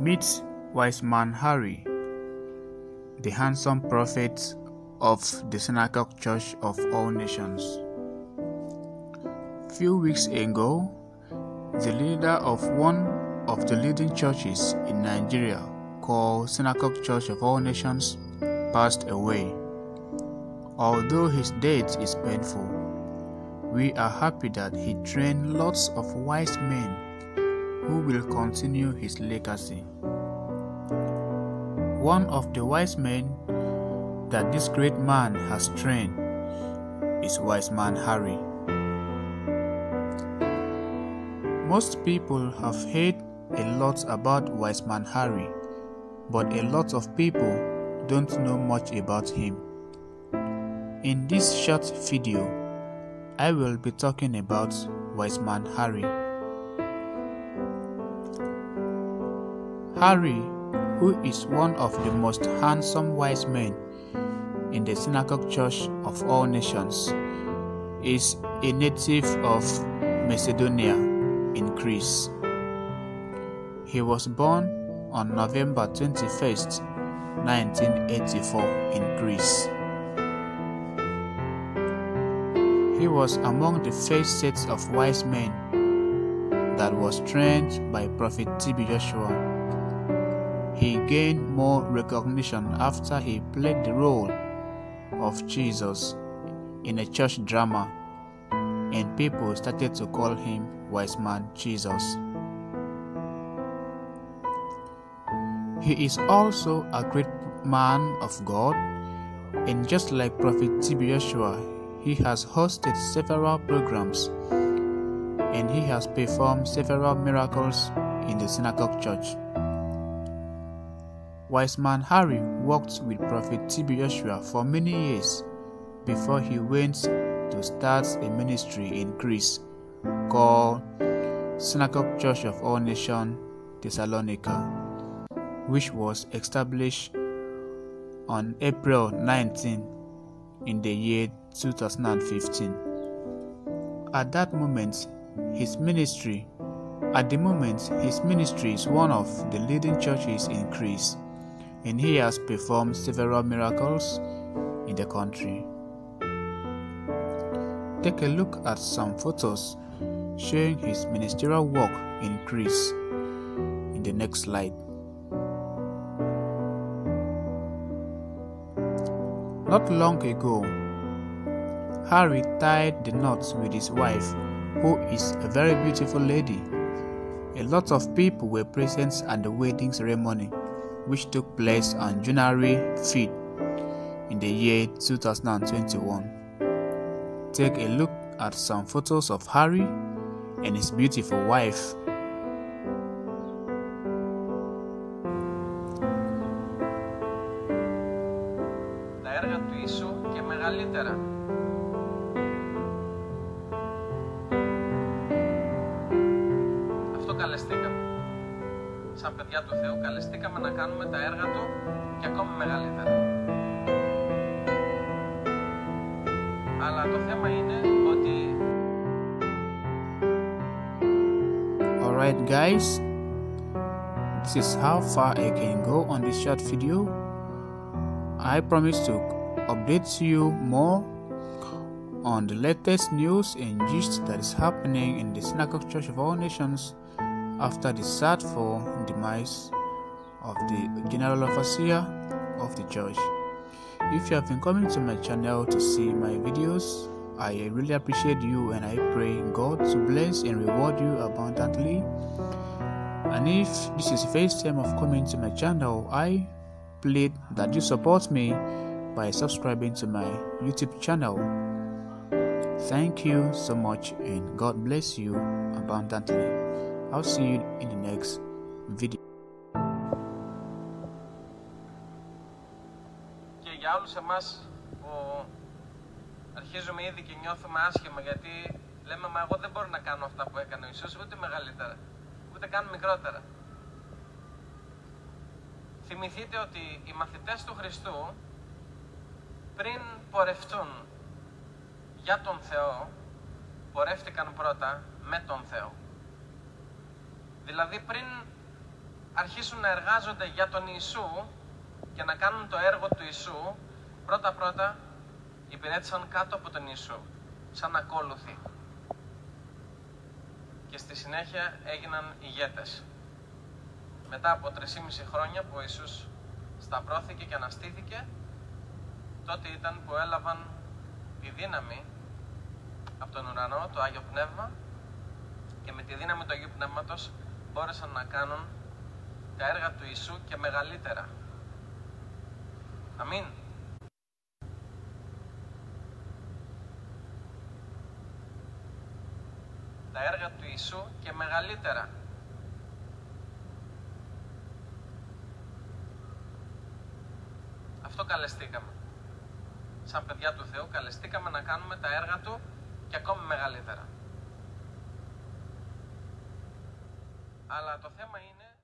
meets Wise Man Harry, the handsome prophet of the Synagogue Church of All Nations. Few weeks ago, the leader of one of the leading churches in Nigeria called Synagogue Church of All Nations passed away. Although his death is painful, we are happy that he trained lots of wise men who will continue his legacy. One of the wise men that this great man has trained is Wise Man Harry. Most people have heard a lot about Wise Man Harry, but a lot of people don't know much about him. In this short video, I will be talking about Wise Man Harry. Harry, who is one of the most handsome wise men in the Synagogue Church of All Nations, is a native of Macedonia in Greece. He was born on November 21st, 1984 in Greece. He was among the first sets of wise men that was trained by Prophet T.B. Joshua. He gained more recognition after he played the role of Jesus in a church drama, and people started to call him Wise Man Jesus. He is also a great man of God, and just like Prophet T.B. Joshua, he has hosted several programs and he has performed several miracles in the Synagogue Church. Wise Man Harry worked with Prophet T.B. Joshua for many years before he went to start a ministry in Greece called Synagogue Church of All Nations Thessalonica, which was established on April 19 in the year 2015. At the moment, his ministry is one of the leading churches in Greece, and he has performed several miracles in the country. Take a look at some photos showing his ministerial work in Greece in the next slide. Not long ago, Harry tied the knots with his wife, who is a very beautiful lady. A lot of people were present at the wedding ceremony, which took place on January 5th in the year 2021. Take a look at some photos of Harry and his beautiful wife. Σαν παιδιά του Θεού καλεστήκαμε να κάνουμε τα έργα του και ακόμα μεγαλύτερα. Αλλά το θέμα είναι ότι... Alright guys, this is how far I can go on this short video. I promise to update you more on the latest news and gist that is happening in the Synagogue Church of All Nations after the sadful demise of the general overseer of the church. If you have been coming to my channel to see my videos, I really appreciate you, and I pray God to bless and reward you abundantly. And if this is the first time of coming to my channel, I plead that you support me by subscribing to my YouTube channel. Thank you so much, and God bless you abundantly. I'll see you in the next video. Και για όλους εμάς που αρχίζουμε ήδη και νιώθουμε άσχημα, γιατί λέμε μα εγώ δεν μπορώ να κάνω αυτά που έκανε ο Ιησούς, ούτε μεγαλύτερα, ούτε καν μικρότερα. Θυμηθείτε ότι οι μαθητές του Χριστού πριν πορευτούν για τον Θεό, πορεύτηκαν πρώτα με τον Θεό. Δηλαδή πριν αρχίσουν να εργάζονται για τον Ιησού και να κάνουν το έργο του Ιησού, πρώτα-πρώτα υπηρέτησαν κάτω από τον Ιησού, σαν ακόλουθοι. Και στη συνέχεια έγιναν ηγέτες. Μετά από 3,5 χρόνια που ο Ιησούς σταυρώθηκε και αναστήθηκε, τότε ήταν που έλαβαν τη δύναμη από τον ουρανό, το Άγιο Πνεύμα, και με τη δύναμη του Αγίου Πνεύματος μπόρεσαν να κάνουν τα έργα του Ιησού και μεγαλύτερα. Αμήν. Τα έργα του Ιησού και μεγαλύτερα. Αυτό καλεστήκαμε. Σαν παιδιά του Θεού καλεστήκαμε να κάνουμε τα έργα Του και ακόμη μεγαλύτερα. Αλλά το θέμα είναι